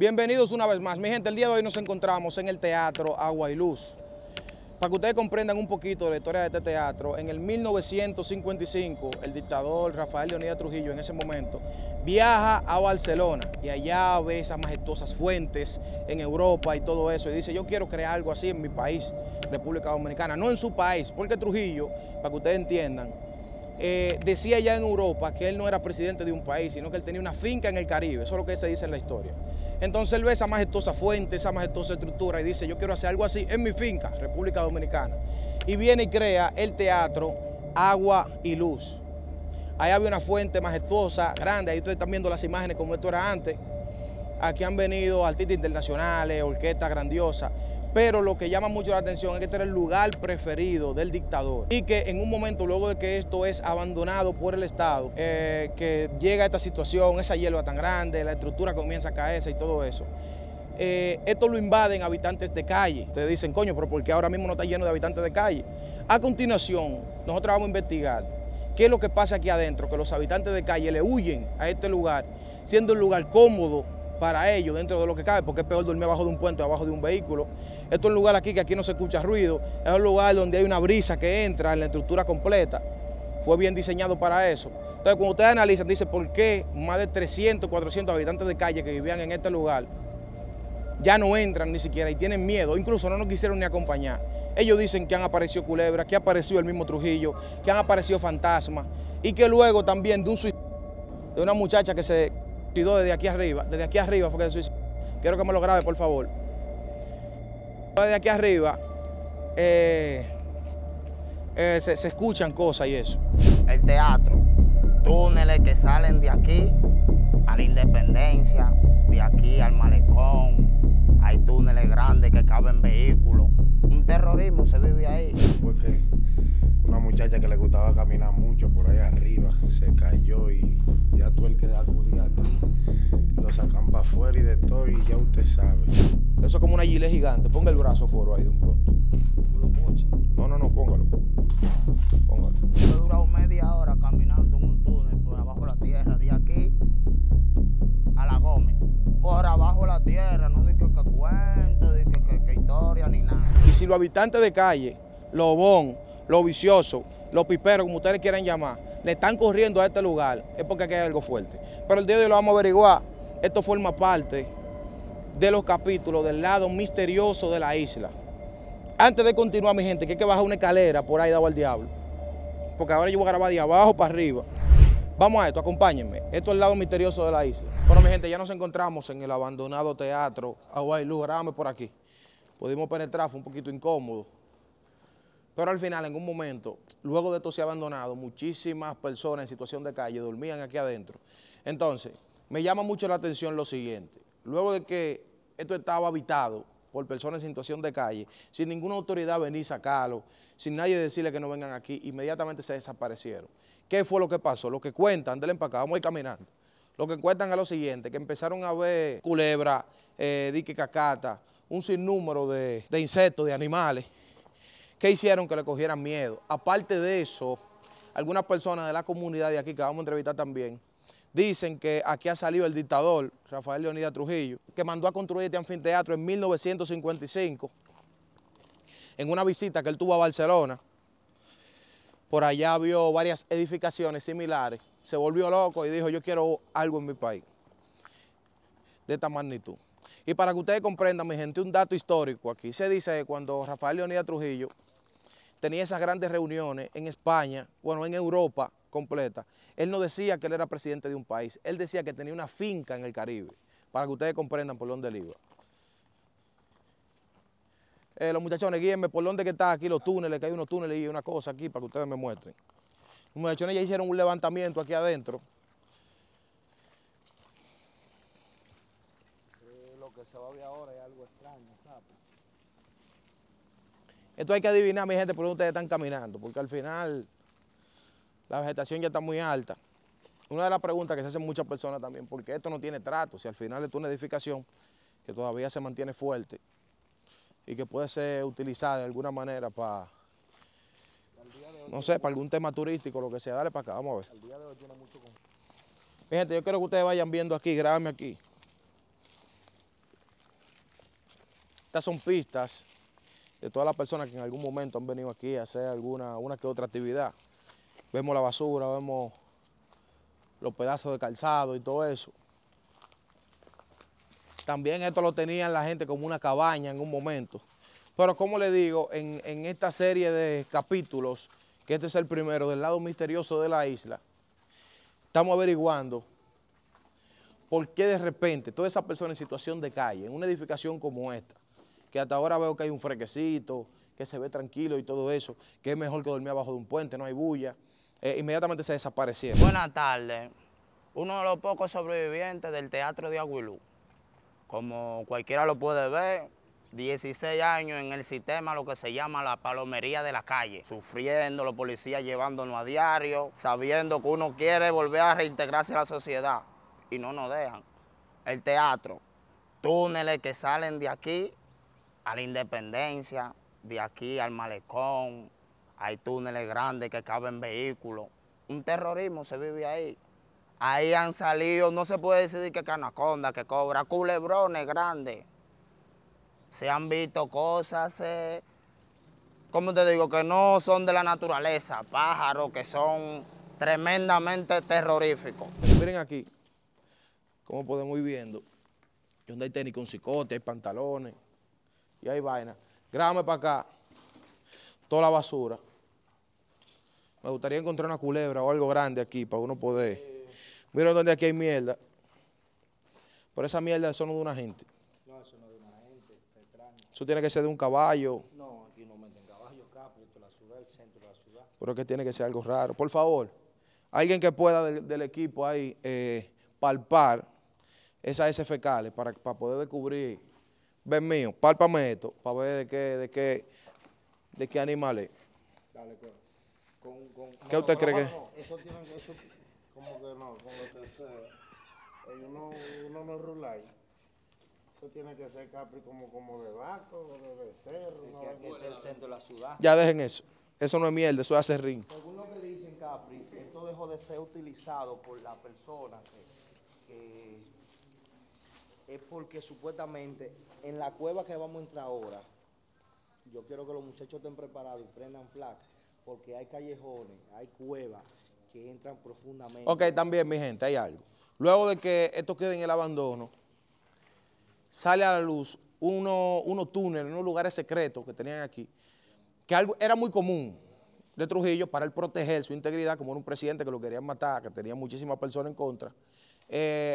Bienvenidos una vez más. Mi gente, el día de hoy nos encontramos en el Teatro Agua y Luz. Para que ustedes comprendan un poquito de la historia de este teatro, en el 1955, el dictador Rafael Leonidas Trujillo, en ese momento, viaja a Barcelona y allá ve esas majestuosas fuentes en Europa y todo eso. Y dice, yo quiero crear algo así en mi país, República Dominicana, no en su país, porque Trujillo, para que ustedes entiendan, decía allá en Europa que él no era presidente de un país, sino que él tenía una finca en el Caribe. Eso es lo que se dice en la historia. Entonces él ve esa majestuosa fuente, esa majestuosa estructura y dice, yo quiero hacer algo así en mi finca, República Dominicana. Y viene y crea el Teatro Agua y Luz. Ahí había una fuente majestuosa, grande, ahí ustedes están viendo las imágenes como esto era antes. Aquí han venido artistas internacionales, orquestas grandiosas. Pero lo que llama mucho la atención es que este era el lugar preferido del dictador y que en un momento, luego de que esto es abandonado por el Estado, que llega a esta situación, esa hierba tan grande, la estructura comienza a caerse y todo eso, esto lo invaden habitantes de calle. Ustedes dicen, coño, pero ¿por qué ahora mismo no está lleno de habitantes de calle? A continuación, nosotros vamos a investigar qué es lo que pasa aquí adentro, que los habitantes de calle le huyen a este lugar, siendo un lugar cómodo para ellos, dentro de lo que cabe, porque es peor dormir abajo de un puente, abajo de un vehículo. Esto es un lugar aquí que aquí no se escucha ruido, es un lugar donde hay una brisa que entra en la estructura completa. Fue bien diseñado para eso. Entonces, cuando ustedes analizan, dicen por qué más de 300, 400 habitantes de calle que vivían en este lugar ya no entran ni siquiera y tienen miedo, incluso no nos quisieron ni acompañar. Ellos dicen que han aparecido culebras, que ha aparecido el mismo Trujillo, que han aparecido fantasmas y que luego también de un suicidio de una muchacha que se desde aquí arriba fue que se suicidó. Quiero que me lo grabe, por favor. Desde aquí arriba se escuchan cosas y eso. El teatro, túneles que salen de aquí a la Independencia, de aquí al Malecón, hay túneles grandes que caben vehículos. Un terrorismo se vive ahí. Porque una muchacha que le gustaba caminar mucho por ahí arriba se cayó y ya tú el que acudía aquí lo sacan para afuera y de todo, y ya usted sabe. Eso es como una gilet gigante. Ponga el brazo, coro, ahí de un pronto. No, póngalo. Póngalo. Yo he durado media hora caminando en un túnel por abajo de la tierra, de aquí a la Gómez. Por abajo de la tierra, no de que cuento, de que historia, ni nada. Y si los habitantes de calle, los bon, los viciosos, los piperos, como ustedes quieran llamar, le están corriendo a este lugar, es porque aquí hay algo fuerte. Pero el día de hoy lo vamos a averiguar. Esto forma parte de los capítulos del lado misterioso de la isla. Antes de continuar, mi gente, que hay que bajar una escalera por ahí dado al diablo. Porque ahora yo voy a grabar de abajo para arriba. Vamos a esto, acompáñenme. Esto es el lado misterioso de la isla. Bueno, mi gente, ya nos encontramos en el abandonado Teatro Agua y Luz. Grábame por aquí. Pudimos penetrar, fue un poquito incómodo. Pero al final, en un momento, luego de esto se ha abandonado, muchísimas personas en situación de calle dormían aquí adentro. Entonces, me llama mucho la atención lo siguiente. Luego de que esto estaba habitado por personas en situación de calle, sin ninguna autoridad venir a sacarlo, sin nadie decirle que no vengan aquí, inmediatamente se desaparecieron. ¿Qué fue lo que pasó? Lo que cuentan, denle para acá, vamos a ir caminando. Lo que cuentan es lo siguiente, que empezaron a ver culebra, dique cacata, un sinnúmero de insectos, de animales, que hicieron que le cogieran miedo. Aparte de eso, algunas personas de la comunidad de aquí, que vamos a entrevistar también, dicen que aquí ha salido el dictador, Rafael Leonidas Trujillo, que mandó a construir este anfiteatro en 1955, en una visita que él tuvo a Barcelona. Por allá vio varias edificaciones similares, se volvió loco y dijo, yo quiero algo en mi país de esta magnitud. Y para que ustedes comprendan, mi gente, un dato histórico aquí. Se dice que cuando Rafael Leonidas Trujillo tenía esas grandes reuniones en España, bueno, en Europa completa, él no decía que él era presidente de un país, él decía que tenía una finca en el Caribe, para que ustedes comprendan por dónde él iba. Los muchachones, guíenme por dónde que está aquí los túneles, que hay unos túneles y una cosa aquí para que ustedes me muestren. Los muchachones ya hicieron un levantamiento aquí adentro. Lo que se va a ver ahora es algo extraño, ¿sabes? Esto hay que adivinar, mi gente, por dónde ustedes están caminando, porque al final la vegetación ya está muy alta. Una de las preguntas que se hacen muchas personas también, porque esto no tiene trato, si al final es una edificación que todavía se mantiene fuerte y que puede ser utilizada de alguna manera para, no sé, para algún tema turístico, lo que sea. Dale para acá, vamos a ver. El día de hoy tiene mucho. Mi gente, yo quiero que ustedes vayan viendo aquí, grábenme aquí. Estas son pistas de todas las personas que en algún momento han venido aquí a hacer una que otra actividad. Vemos la basura, vemos los pedazos de calzado y todo eso. También esto lo tenían la gente como una cabaña en un momento. Pero como le digo, en esta serie de capítulos, que este es el primero, del lado misterioso de la isla, estamos averiguando por qué de repente toda esa persona en situación de calle, en una edificación como esta, que hasta ahora veo que hay un fresquecito, que se ve tranquilo y todo eso, que es mejor que dormir abajo de un puente, no hay bulla, inmediatamente se desaparecieron. Buenas tardes. Uno de los pocos sobrevivientes del Teatro de Agua y Luz. Como cualquiera lo puede ver, 16 años en el sistema, lo que se llama la palomería de la calle, sufriendo, los policías llevándonos a diario, sabiendo que uno quiere volver a reintegrarse a la sociedad y no nos dejan. El teatro, túneles que salen de aquí a la Independencia, de aquí al Malecón, hay túneles grandes que caben vehículos, un terrorismo se vive ahí. Ahí han salido, no se puede decir que canaconda, que cobra, culebrones grandes. Se han visto cosas, ¿cómo te digo? Que no son de la naturaleza, pájaros que son tremendamente terroríficos. Miren aquí, como podemos ir viendo, donde hay tenis con cicote, hay pantalones y hay vainas. Grábame para acá toda la basura. Me gustaría encontrar una culebra o algo grande aquí para uno poder. Miren donde aquí hay mierda. Pero esa mierda son de una gente. No, eso no es de una gente, está extraño. Eso tiene que ser de un caballo. No, aquí no meten caballos, capri, esto es la ciudad, el centro de la ciudad. Pero que tiene que ser algo raro. Por favor, alguien que pueda del equipo ahí palpar esas heces fecales para poder descubrir. Ven mío, pálpame esto para ver de qué animal es. Dale, ¿qué usted cree que es? Eso tiene eso, como que no, como que sea. Uno no rula ahí. Eso tiene que ser capri como de vaco, de cerro. No, que el centro de la ciudad. Ya dejen eso. Eso no es mierda, eso es acerrín. Según lo que dicen, capri, esto dejó de ser utilizado por las personas que... Es porque supuestamente en la cueva que vamos a entrar ahora, yo quiero que los muchachos estén preparados y prendan placa, porque hay callejones, hay cuevas que entran profundamente. Ok, también mi gente, hay algo. Luego de que esto quede en el abandono, sale a la luz unos túneles, unos lugares secretos que tenían aquí, que algo era muy común de Trujillo para él proteger su integridad, como era un presidente que lo querían matar, que tenía muchísimas personas en contra.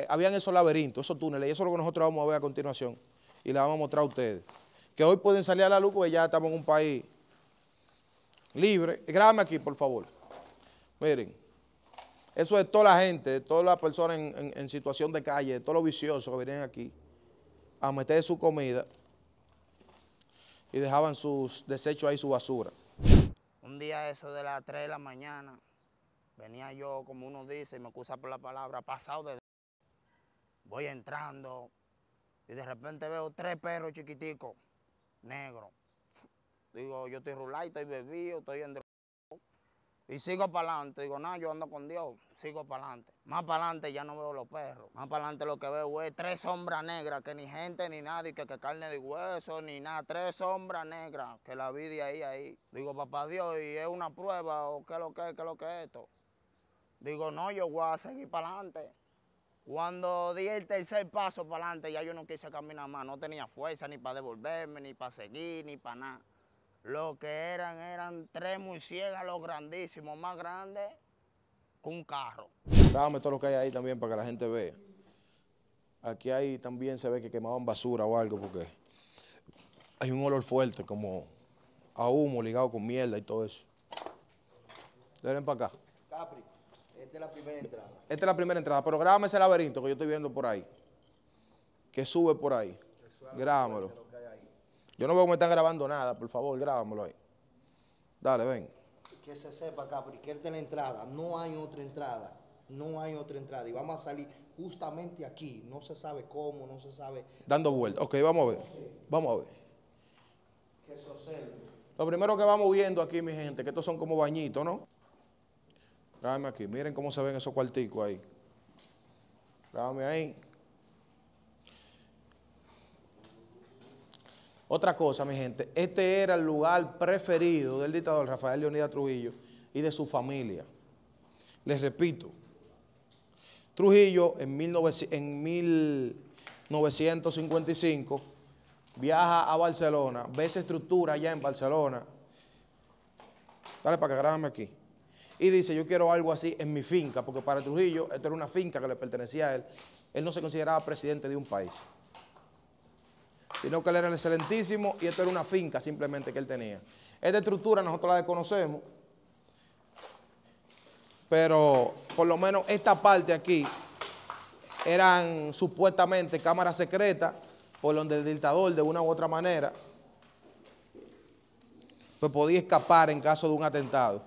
Habían esos laberintos, esos túneles, y eso es lo que nosotros vamos a ver a continuación y les vamos a mostrar a ustedes. Que hoy pueden salir a la luz porque ya estamos en un país libre. Grábame aquí, por favor. Miren, eso es toda la gente, de todas las personas en situación de calle, de todos los viciosos que venían aquí a meter su comida y dejaban sus desechos ahí, su basura. Un día eso de las 3 de la mañana, venía yo, como uno dice, me excusa por la palabra, pasado de... Voy entrando y de repente veo 3 perros chiquiticos, negros. Digo, yo estoy rulay, estoy bebido, estoy en... Y sigo para adelante. Digo, no, yo ando con Dios, sigo para adelante. Más para adelante ya no veo los perros. Más para adelante lo que veo es 3 sombras negras, que ni gente ni nadie, que carne de hueso, ni nada. 3 sombras negras, que la vi de ahí. Digo, papá Dios, ¿y es una prueba o qué es lo que es esto? Digo, no, yo voy a seguir para adelante. Cuando di el tercer paso para adelante, ya yo no quise caminar más. No tenía fuerza ni para devolverme, ni para seguir, ni para nada. Lo que eran 3 murciélagos grandísimos, más grandes que un carro. Dame todo lo que hay ahí también para que la gente vea. Aquí ahí también se ve que quemaban basura o algo, porque hay un olor fuerte, como a humo ligado con mierda y todo eso. Denle para acá. Capri. Esta es la primera entrada. Esta es la primera entrada, pero grábame ese laberinto que yo estoy viendo por ahí. Que sube por ahí. Grábamelo. Yo no veo que me están grabando nada, por favor, grábamelo ahí. Dale, ven. Que se sepa, Capri, que esta es la entrada. No hay otra entrada. No hay otra entrada. Y vamos a salir justamente aquí. No se sabe cómo, no se sabe... Dando vueltas. Ok, vamos a ver. Vamos a ver. Que se observe. Lo primero que vamos viendo aquí, mi gente, que estos son como bañitos, ¿no? Grábame aquí, miren cómo se ven esos cuarticos ahí. Grábame ahí. Otra cosa, mi gente, este era el lugar preferido del dictador Rafael Leonidas Trujillo y de su familia. Les repito, Trujillo en 1955 viaja a Barcelona, ve esa estructura allá en Barcelona. Dale para que grábame aquí. Y dice, yo quiero algo así en mi finca, porque para Trujillo, esto era una finca que le pertenecía a él. Él no se consideraba presidente de un país, sino que él era el excelentísimo y esto era una finca simplemente que él tenía. Esta estructura nosotros la desconocemos, pero por lo menos esta parte aquí eran supuestamente cámaras secretas por donde el dictador de una u otra manera pues podía escapar en caso de un atentado.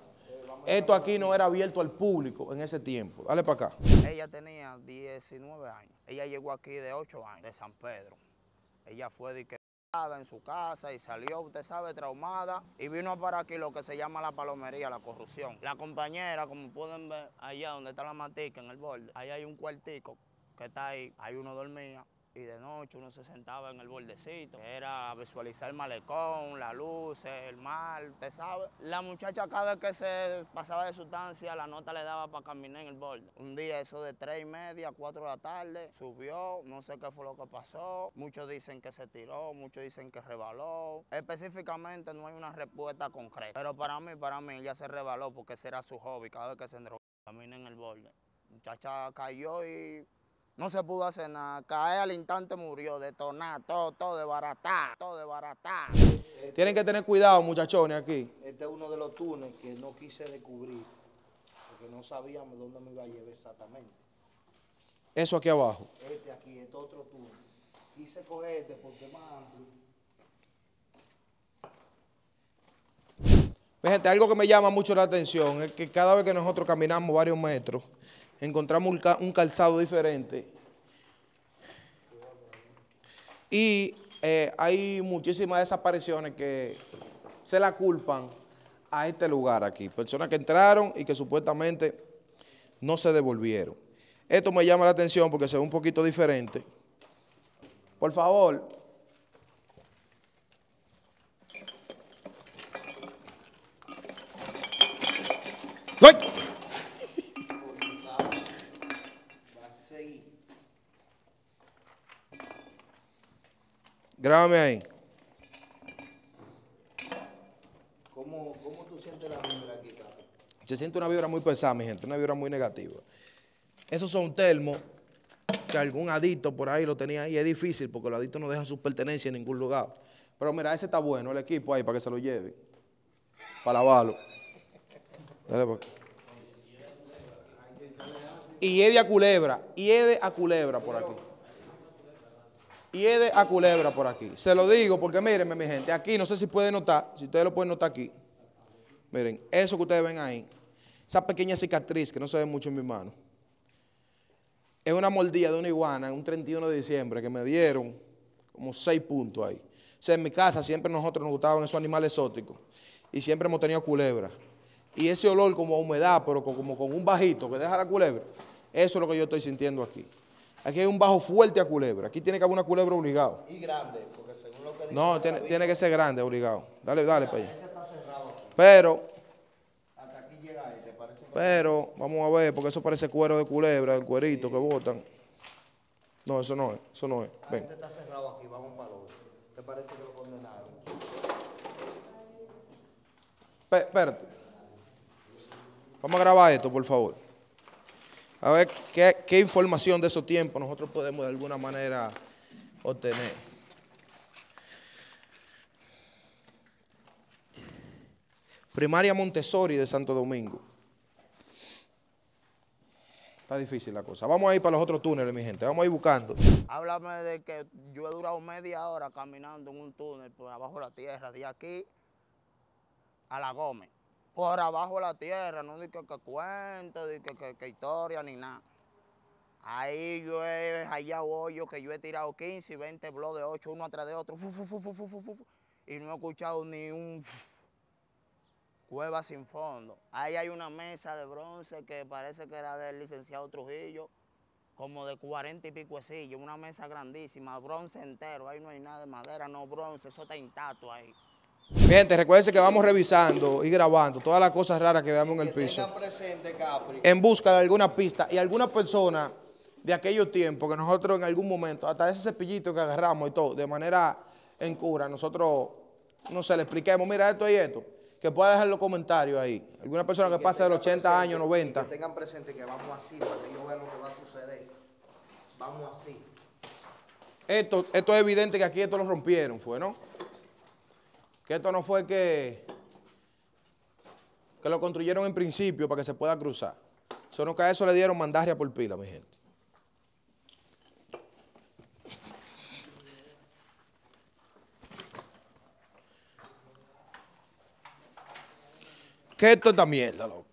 Esto aquí no era abierto al público en ese tiempo. Dale para acá. Ella tenía 19 años. Ella llegó aquí de 8 años, de San Pedro. Ella fue disquetada en su casa y salió, usted sabe, traumada. Y vino para aquí lo que se llama la palomería, la corrupción. La compañera, como pueden ver, allá donde está la matica, en el borde, allá hay un cuartico que está ahí. Ahí uno dormía y de noche uno se sentaba en el bordecito. Era visualizar el malecón, las luces, el mar, usted sabe. La muchacha cada vez que se pasaba de sustancia, la nota le daba para caminar en el borde. Un día eso de 3:30, 4 de la tarde, subió, no sé qué fue lo que pasó. Muchos dicen que se tiró, muchos dicen que rebaló. Específicamente no hay una respuesta concreta. Pero para mí, ella se rebaló porque ese era su hobby. Cada vez que se enroló, camina en el borde. La muchacha cayó y no se pudo hacer nada, caer al instante murió, detonar, todo desbaratá. Tienen que tener cuidado, muchachones, aquí. Este es uno de los túneles que no quise descubrir, porque no sabíamos dónde me iba a llevar exactamente. Eso aquí abajo. Este aquí, este otro túnel. Quise coger este porque es más amplio. Pues, gente, algo que me llama mucho la atención es que cada vez que nosotros caminamos varios metros, encontramos un calzado diferente y hay muchísimas desapariciones que se la culpan a este lugar aquí. Personas que entraron y que supuestamente no se devolvieron. Esto me llama la atención porque se ve un poquito diferente. Por favor. ¡Ay! Grábame ahí. ¿Cómo tú sientes la vibra aquí, Carlos? Se siente una vibra muy pesada, mi gente, una vibra muy negativa. Esos son termos que algún adicto por ahí lo tenía ahí. Es difícil porque los adictos no dejan sus pertenencias en ningún lugar. Pero mira, ese está bueno, el equipo ahí, para que se lo lleve. Para lavarlo. Dale, pues. Y es de a culebra. Y es de a culebra por aquí. Y es de a culebra por aquí. Se lo digo porque mírenme, mi gente, aquí no sé si pueden notar, si ustedes lo pueden notar aquí. Miren, eso que ustedes ven ahí, esa pequeña cicatriz que no se ve mucho en mi mano, es una mordida de una iguana en un 31 de diciembre que me dieron como 6 puntos ahí. O sea, en mi casa siempre nosotros nos gustaban esos animales exóticos y siempre hemos tenido culebra. Y ese olor como a humedad, pero como con un bajito que deja la culebra, eso es lo que yo estoy sintiendo aquí. Aquí hay un bajo fuerte a culebra. Aquí tiene que haber una culebra obligado. Y grande, porque según lo que dice. No, tiene que ser grande, obligado. Dale para allá. Este está cerrado aquí. Pero, hasta aquí llega este, parece que vamos a ver, porque eso parece cuero de culebra, el cuerito sí que botan. No, eso no es, Ven. Este está cerrado aquí, vamos para el otro. ¿Te parece que lo condenaron? Espérate. Vamos a grabar esto, por favor. A ver qué información de esos tiempos nosotros podemos de alguna manera obtener. Primaria Montessori de Santo Domingo. Está difícil la cosa. Vamos a ir para los otros túneles, mi gente. Vamos a ir buscando. Háblame de que yo he durado media hora caminando en un túnel por abajo de la tierra, de aquí a la Gómez. Por abajo de la tierra, no dije que cuento, dije que historia, ni nada. Ahí yo he hallado hoyo que yo he tirado 15 y 20 blogs de 8, uno atrás de otro, y no he escuchado ni un cueva sin fondo. Ahí hay una mesa de bronce que parece que era del licenciado Trujillo, como de 40 y pico sillas, una mesa grandísima, bronce entero, ahí no hay nada de madera, no bronce, eso está intacto ahí. Gente, recuérdense que vamos revisando y grabando todas las cosas raras que veamos en el piso. Tengan presente, Capri, en busca de alguna pista y alguna persona de aquellos tiempos que nosotros en algún momento, hasta ese cepillito que agarramos y todo, de manera en cura, nosotros, no sé, le expliquemos, mira esto y esto, que pueda dejar los comentarios ahí. Alguna persona que pase de los 80 años, 90. Que tengan presente que vamos así, para que ellos vean lo que va a suceder. Vamos así. Esto es evidente que aquí esto lo rompieron, fue, ¿no? Que esto no fue que lo construyeron en principio para que se pueda cruzar. Solo que a eso le dieron mandaria por pila, mi gente. Que esto es esta mierda, loco.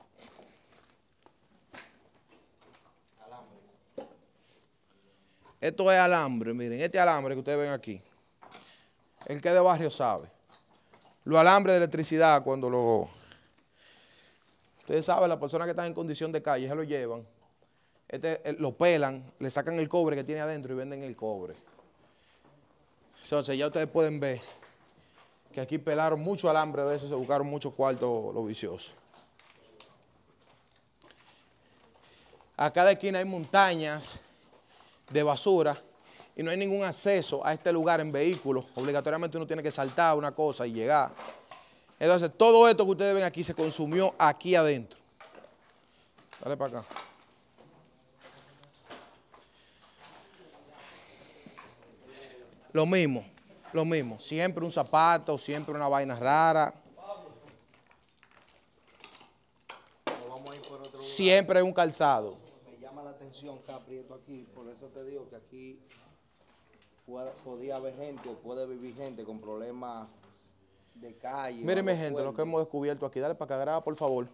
Alambre. Esto es alambre, miren, este alambre que ustedes ven aquí. El que es de barrio sabe. Los alambres de electricidad, cuando lo... Ustedes saben, las personas que están en condición de calle, se lo llevan, lo pelan, le sacan el cobre que tiene adentro y venden el cobre. Entonces ya ustedes pueden ver que aquí pelaron mucho alambre de eso, se buscaron muchos cuartos los viciosos. A cada esquina hay montañas de basura y no hay ningún acceso a este lugar en vehículos. Obligatoriamente uno tiene que saltar una cosa y llegar. Entonces todo esto que ustedes ven aquí se consumió aquí adentro. Dale para acá. Lo mismo, siempre un zapato, siempre una vaina rara. Siempre hay un calzado. Me llama la atención, Capri, esto aquí, por eso te digo que aquí podía haber gente o puede vivir gente con problemas de calle. Mírenme, gente, lo que hemos descubierto aquí, dale para acá, graba, por favor.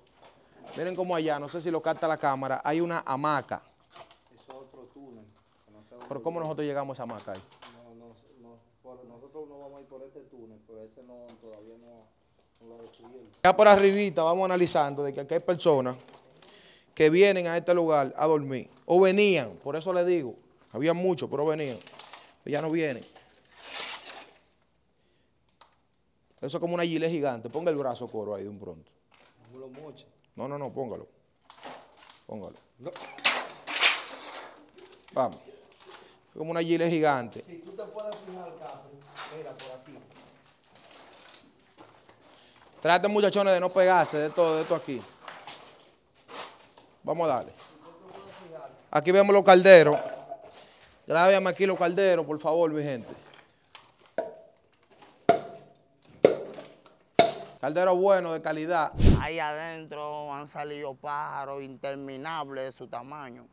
Miren cómo allá, no sé si lo capta la cámara, hay una hamaca. Es otro túnel. No sé. Pero ¿cómo nosotros llegamos a esa hamaca ahí? Nosotros no vamos a ir por este túnel, pero ese no, todavía no lo decidieron. Ya por arribita vamos analizando de que aquí hay personas que vienen a este lugar a dormir. O venían, por eso les digo, había muchos, pero venían. Ya no vienen. Eso es como una gilet gigante. Ponga el brazo, Coro, ahí de un pronto. No, póngalo. Póngalo. No. Vamos. Como una gilet gigante. Si tú te puedes fijar, Capri, mira por aquí. Traten, muchachones, de no pegarse de todo aquí. Vamos a darle. Aquí vemos los calderos. Grábame aquí los calderos, por favor, mi gente. Caldero bueno, de calidad. Ahí adentro han salido pájaros interminables de su tamaño.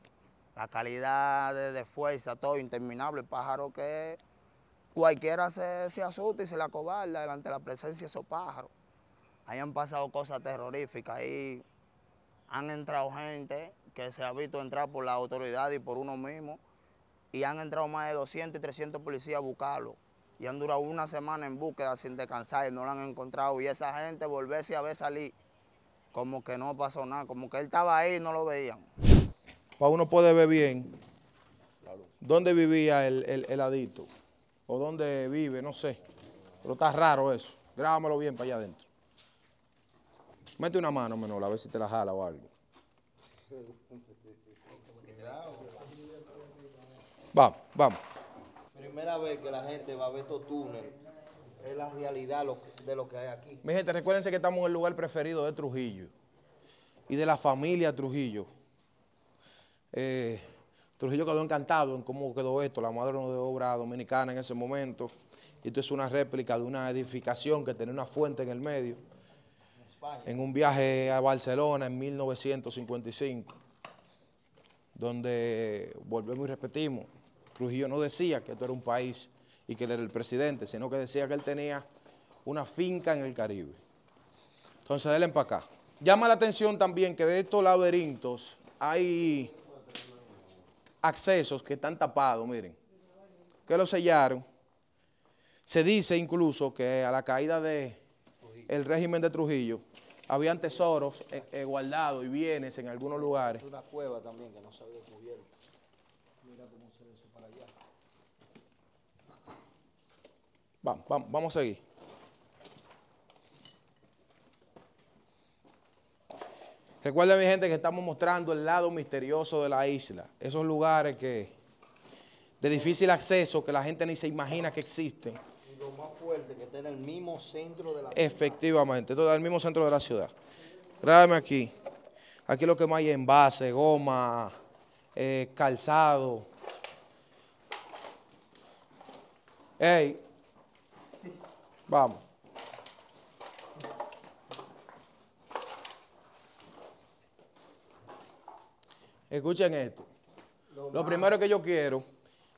La calidad de fuerza, todo interminable. El pájaro que cualquiera se asusta y se le acobarda delante de la presencia de esos pájaros. Ahí han pasado cosas terroríficas. Ahí han entrado gente que se ha visto entrar por la autoridad y por uno mismo. Y han entrado más de 200 y 300 policías a buscarlo. Y han durado una semana en búsqueda sin descansar y no lo han encontrado. Y esa gente volverse a ver salir como que no pasó nada, como que él estaba ahí y no lo veían. Para uno poder ver bien dónde vivía el adicto o dónde vive, no sé. Pero está raro eso. Grábamelo bien para allá adentro. Mete una mano, Menor, a ver si te la jala o algo. Vamos. Primera vez que la gente va a ver estos túneles. Es la realidad de lo que hay aquí. Mi gente, recuérdense que estamos en el lugar preferido de Trujillo y de la familia Trujillo. Trujillo quedó encantado en cómo quedó esto, la madre de obra dominicana en ese momento. Esto es una réplica de una edificación que tenía una fuente en el medio. En un viaje a Barcelona en 1955, donde volvemos y repetimos, Trujillo no decía que esto era un país y que él era el presidente, sino que decía que él tenía una finca en el Caribe. Entonces, denle para acá. Llama la atención también que de estos laberintos hay accesos que están tapados, miren, que lo sellaron. Se dice incluso que a la caída del régimen de Trujillo habían tesoros guardados y bienes en algunos lugares. Una cueva también que no se había descubierto. Vamos a seguir. Recuerden, mi gente, que estamos mostrando el lado misterioso de la isla. Esos lugares que de difícil acceso, que la gente ni se imagina que existen. Y lo más fuerte, que está en el mismo centro de la ciudad. Efectivamente, todo el mismo centro de la ciudad. Grábeme aquí. Aquí lo que más hay es envase, goma, calzado. Ey, vamos. Escuchen esto. Lo primero que yo quiero,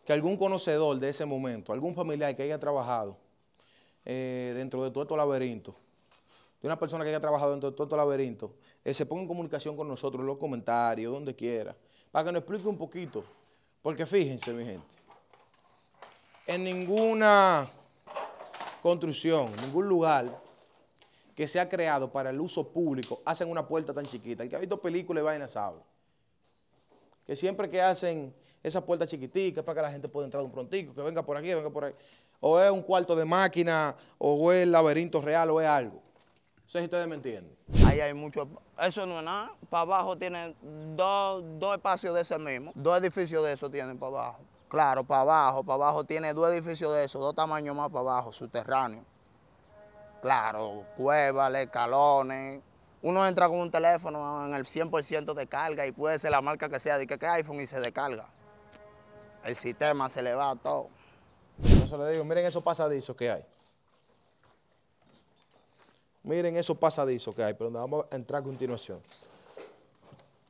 que algún conocedor de ese momento, algún familiar que haya trabajado dentro de todo este laberinto, de una persona que haya trabajado dentro de todo este laberinto, se ponga en comunicación con nosotros en los comentarios, donde quiera, para que nos explique un poquito. Porque fíjense, mi gente, en ninguna construcción, ningún lugar que sea creado para el uso público hacen una puerta tan chiquita. El que ha visto películas y vainas sabe que siempre que hacen esa puerta chiquitica es para que la gente pueda entrar un prontico, que venga por aquí, venga por ahí. O es un cuarto de máquina, o es el laberinto real, o es algo. No sé si ustedes me entienden. Ahí hay mucho, eso no es nada. Para abajo tienen dos espacios de ese mismo. Dos edificios de eso tienen para abajo. Claro, para abajo tiene dos edificios de esos, dos tamaños más para abajo, subterráneos. Claro, cuevas, escalones. Uno entra con un teléfono en el 100% de carga y puede ser la marca que sea, de que iPhone y se descarga. El sistema se le va a todo. Entonces le digo, miren esos pasadizos que hay. Miren esos pasadizos que hay, pero donde vamos a entrar a continuación.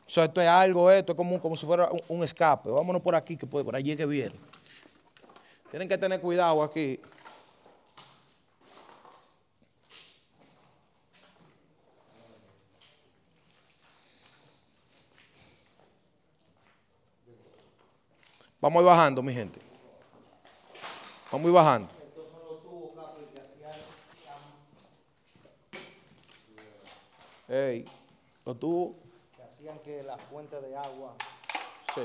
O sea, esto es algo, esto es como si fuera un escape. Vámonos por aquí, que por allí es que viene. Tienen que tener cuidado aquí. Vamos a ir bajando, mi gente. Vamos a ir bajando. Ey, los tubos que hacían que la fuente de agua. Sí.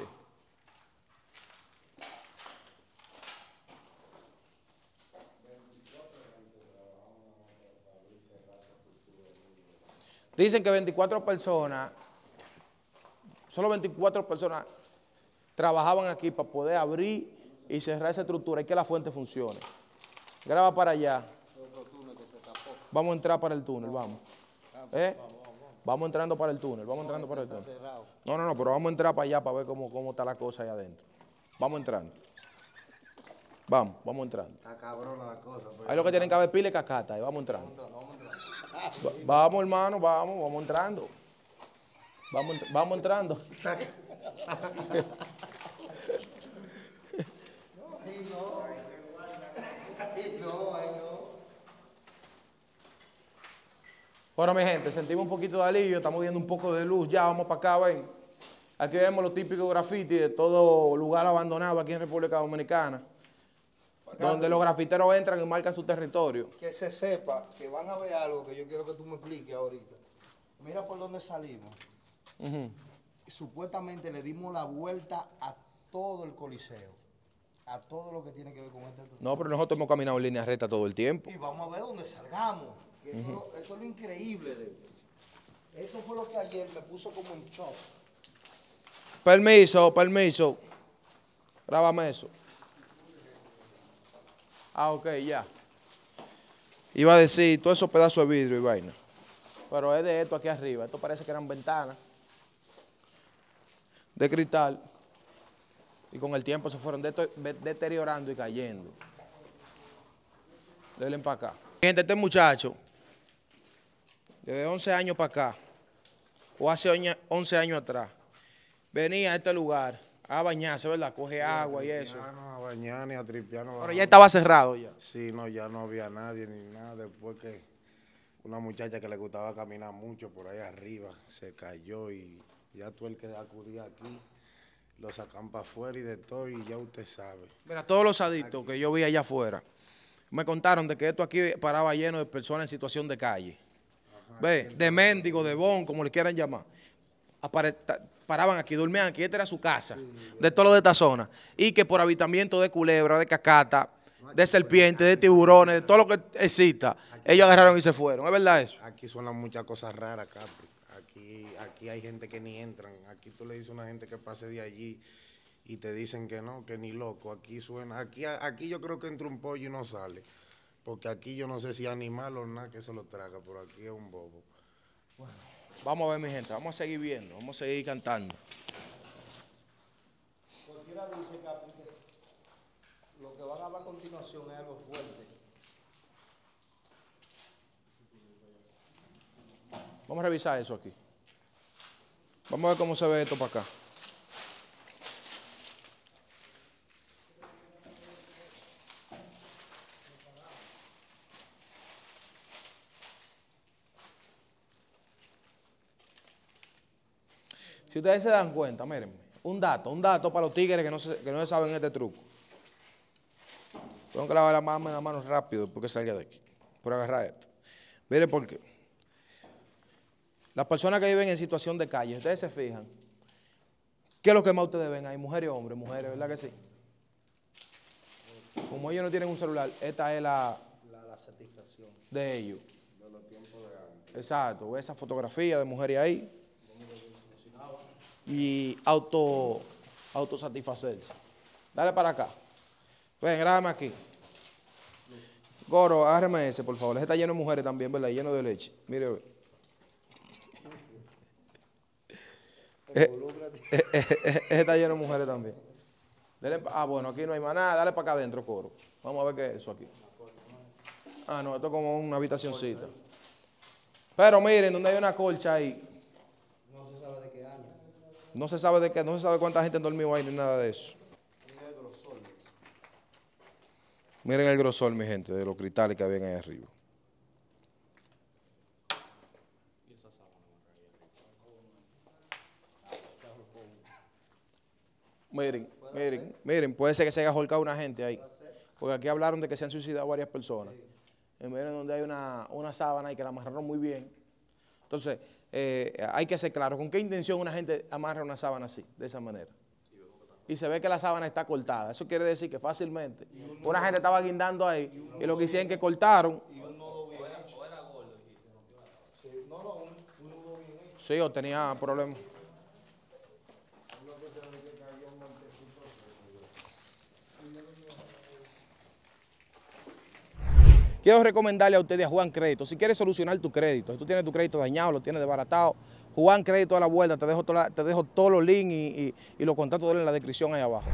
Dicen que 24 personas, solo 24 personas trabajaban aquí para poder abrir y cerrar esa estructura y que la fuente funcione. Graba para allá. Vamos a entrar para el túnel, vamos. Vamos entrando para el túnel, vamos entrando para el túnel. No, pero vamos a entrar para allá para ver cómo está la cosa allá adentro. Vamos entrando. Vamos entrando. Está cabrona la cosa. Ahí lo que tienen que haber pile cacata, vamos entrando. Vamos, hermano, vamos entrando. Vamos entrando. Bueno, mi gente, sentimos un poquito de alivio, estamos viendo un poco de luz, ya vamos para acá, ven. Aquí vemos los típicos grafitis de todo lugar abandonado aquí en República Dominicana, donde los grafiteros entran y marcan su territorio. Que se sepa que van a ver algo que yo quiero que tú me expliques ahorita. Mira por dónde salimos. Supuestamente le dimos la vuelta a todo el coliseo, a todo lo que tiene que ver con este... No, pero nosotros hemos caminado en línea recta todo el tiempo. Y vamos a ver dónde salgamos. Eso es lo increíble de esto. Eso fue lo que ayer me puso como un shock. Permiso. Grábame eso. Ah, ok, ya. Iba a decir, todos esos pedazos de vidrio y vaina. Pero es de esto aquí arriba. Esto parece que eran ventanas de cristal, y con el tiempo se fueron deteriorando y cayendo. Denle para acá. Gente, este muchacho, desde 11 años para acá, o hace 11 años atrás, venía a este lugar a bañarse, ¿verdad? Coge agua y eso. A bañar ni a tripear. Pero ya estaba cerrado ya. Sí, no, ya no había nadie ni nada. Después que una muchacha que le gustaba caminar mucho por ahí arriba se cayó y... Ya tú el que acudía aquí, lo sacan para afuera y de todo, y ya usted sabe. Mira, todos los adictos aquí que yo vi allá afuera, me contaron de que esto aquí paraba lleno de personas en situación de calle. Ajá, ve, de mendigo, de bon, como le quieran llamar. Paraban aquí, dormían aquí, esta era su casa, sí, de todo lo de esta zona. Y que por habitamiento de culebra, de cacata, de serpientes, de tiburones, de todo lo que exista. Ellos agarraron y se fueron, ¿es verdad eso? Aquí suenan muchas cosas raras, Capri. Aquí hay gente que ni entran. Aquí tú le dices a una gente que pase de allí y te dicen que no, que ni loco. Aquí suena, aquí yo creo que entra un pollo y no sale. Porque aquí yo no sé si animal o nada que se lo traga, pero aquí es un bobo. Bueno, vamos a ver, mi gente, vamos a seguir viendo, vamos a seguir cantando. Cualquiera dice, Capri, que lo que van a hablar a continuación es algo fuerte. Vamos a revisar eso aquí. Vamos a ver cómo se ve esto para acá. Si ustedes se dan cuenta, miren, un dato para los tigres que no se saben este truco. Tengo que lavar la mano rápido porque salga de aquí, por agarrar esto. Miren por qué. Las personas que viven en situación de calle, ustedes se fijan, ¿qué es lo que más ustedes ven ahí? Mujeres y hombres, mujeres, ¿verdad que sí? Como ellos no tienen un celular, esta es la satisfacción de ellos. De los tiempos de antes. Exacto, esa fotografía de mujeres ahí. Y autosatisfacerse. Dale para acá. Ven, grábame aquí. Goro, agárreme ese, por favor. Ese está lleno de mujeres también, ¿verdad? Lleno de leche. Mire. Ese está lleno de mujeres también. Dale, bueno, aquí no hay más nada. Dale para acá adentro, Coro. Vamos a ver qué es eso aquí. Ah, no, esto es como una habitacioncita. Pero miren, donde hay una colcha ahí. No se sabe cuánta gente dormió ahí ni nada de eso. Miren el grosor. Miren el grosor, mi gente, de los cristales que habían ahí arriba. Miren, puede ser que se haya ahorcado una gente ahí. Porque aquí hablaron de que se han suicidado varias personas. Y miren donde hay una sábana y que la amarraron muy bien. Entonces, hay que ser claro, ¿con qué intención una gente amarra una sábana así, de esa manera? Y se ve que la sábana está cortada. Eso quiere decir que fácilmente una gente estaba guindando ahí y lo que hicieron que cortaron. Sí, o tenía problemas. Quiero recomendarle a ustedes a Juan Crédito, si quieres solucionar tu crédito, si tú tienes tu crédito dañado, lo tienes desbaratado, Juan Crédito a la vuelta, te dejo todos los links y los contactos de él en la descripción ahí abajo.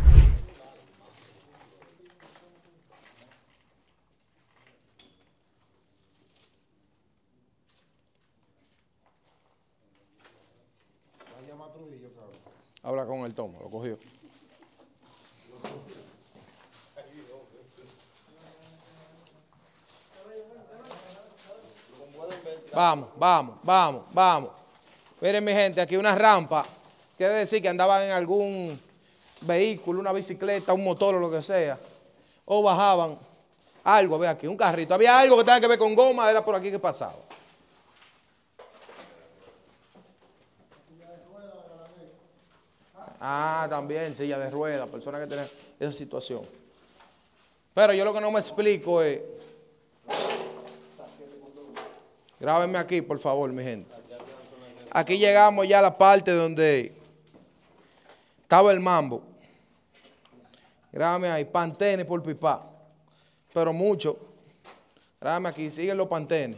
Habla con el tomo, lo cogió. Vamos. Miren, mi gente, aquí una rampa. Quiere decir que andaban en algún vehículo, una bicicleta, un motor o lo que sea. O bajaban algo, ve aquí, un carrito. Había algo que tenía que ver con goma, era por aquí que pasaba. Ah, también, silla de ruedas, personas que tienen esa situación. Pero yo lo que no me explico es... Grábenme aquí, por favor, mi gente. Aquí llegamos ya a la parte donde estaba el mambo. Grábame ahí, pantenes por pipa. Pero mucho. Grábame aquí, siguen los pantenes.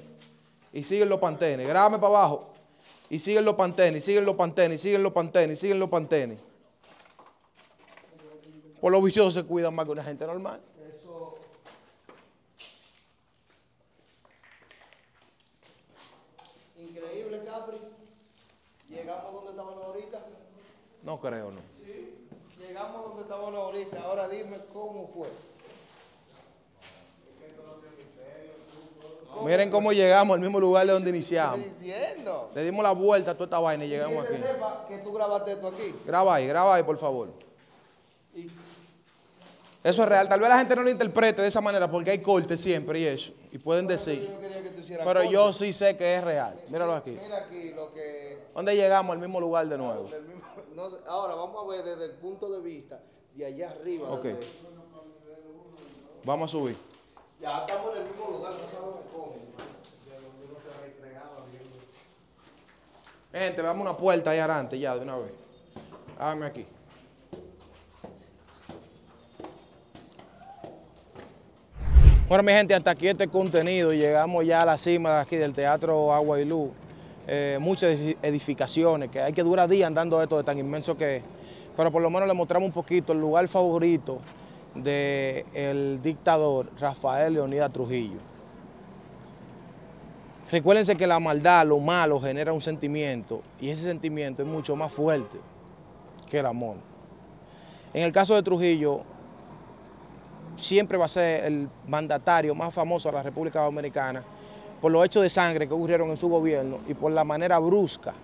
Y siguen los pantenes. Grábame para abajo. Y siguen los pantenes, siguen los pantenes, siguen los pantenes, siguen los pantenes. Por los viciosos se cuidan más que una gente normal. ¿Llegamos donde estábamos ahorita? No creo, no. Sí, llegamos donde estábamos ahorita. Ahora dime cómo fue. Miren cómo llegamos al mismo lugar de donde iniciamos. ¿Qué estoy diciendo? Le dimos la vuelta a toda esta vaina y llegamos aquí. Que se sepa que tú grabaste esto aquí. Graba ahí, por favor. Eso es real. Tal vez la gente no lo interprete de esa manera porque hay cortes siempre y eso. Y pueden decir. Pero yo sí sé que es real. Míralo aquí. Mira aquí lo que... ¿Dónde llegamos? Al mismo lugar de nuevo. Ahora vamos a ver desde el punto de vista de allá arriba. Ok. Vamos a subir. Ya estamos en el mismo lugar, no sabemos cómo. Uno se ha entregado abriendo. Gente, veamos una puerta ahí adelante ya de una vez. Háganme aquí. Bueno, mi gente, hasta aquí este contenido. Llegamos ya a la cima de aquí del Teatro Agua y Luz. Muchas edificaciones, que hay que durar días andando esto de tan inmenso que es. Pero por lo menos le mostramos un poquito el lugar favorito del dictador Rafael Leonidas Trujillo. Recuérdense que la maldad, lo malo, genera un sentimiento, y ese sentimiento es mucho más fuerte que el amor. En el caso de Trujillo, siempre va a ser el mandatario más famoso de la República Dominicana por los hechos de sangre que ocurrieron en su gobierno y por la manera brusca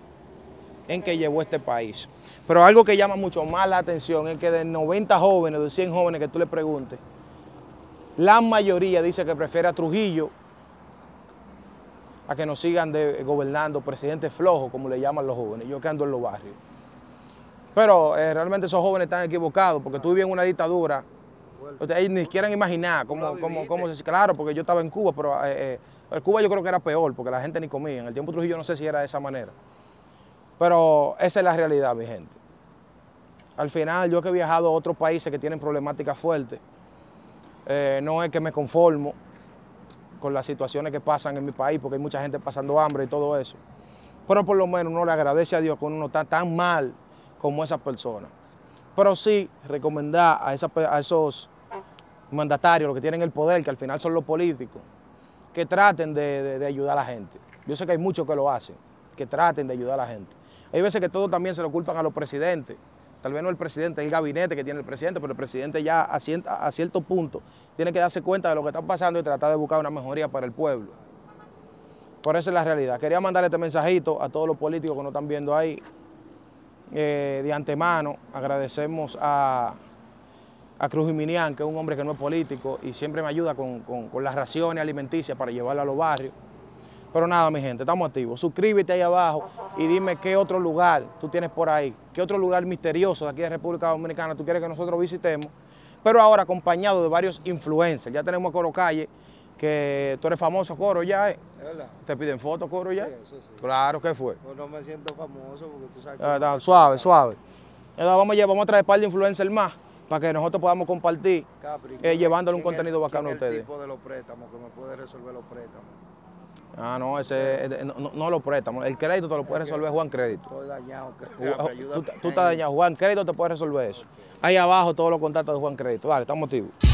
en que llevó este país. Pero algo que llama mucho más la atención es que de 90 jóvenes, de 100 jóvenes que tú le preguntes, la mayoría dice que prefiere a Trujillo a que nos sigan gobernando presidentes flojos, como le llaman los jóvenes. Yo que ando en los barrios. Pero realmente esos jóvenes están equivocados, porque tú vives en una dictadura. Ustedes ni quieren imaginar cómo se... Claro, porque yo estaba en Cuba, pero... Cuba yo creo que era peor, porque la gente ni comía. En el tiempo de Trujillo no sé si era de esa manera. Pero esa es la realidad, mi gente. Al final, yo que he viajado a otros países que tienen problemáticas fuertes, no es que me conformo con las situaciones que pasan en mi país, porque hay mucha gente pasando hambre y todo eso. Pero por lo menos uno le agradece a Dios que uno no está tan mal como esas personas. Pero sí recomendar a esos mandatarios, los que tienen el poder, que al final son los políticos, que traten de ayudar a la gente. Yo sé que hay muchos que lo hacen, que traten de ayudar a la gente. Hay veces que todo también se lo culpan a los presidentes. Tal vez no el presidente, el gabinete que tiene el presidente, pero el presidente ya a cierto punto tiene que darse cuenta de lo que está pasando y tratar de buscar una mejoría para el pueblo. Por eso es la realidad. Quería mandarle este mensajito a todos los políticos que nos están viendo ahí. De antemano agradecemos a Cruz Jiminian, que es un hombre que no es político y siempre me ayuda con las raciones alimenticias para llevarla a los barrios. Pero nada, mi gente, estamos activos. Suscríbete ahí abajo y dime qué otro lugar tú tienes por ahí, qué otro lugar misterioso de aquí de República Dominicana tú quieres que nosotros visitemos, pero ahora acompañado de varios influencers. Ya tenemos a Coro Calle, que tú eres famoso, Coro, ya. ¿Te piden fotos, Coro, ya? Sí, eso sí. Claro, ¿qué fue? Pues no me siento famoso porque tú sabes que... suave, suave. Entonces vamos a traer un par de influencers más, para que nosotros podamos compartir, Capri, llevándole un contenido bacano a ustedes. ¿Qué tipo de los préstamos? Que me puede resolver los préstamos. Ah, no, no los préstamos. El crédito te lo puede resolver Juan Crédito. Estoy dañado. Tú estás dañado. Juan Crédito te puede resolver eso. Okay. Ahí abajo todos los contactos de Juan Crédito. Dale, estamos activos.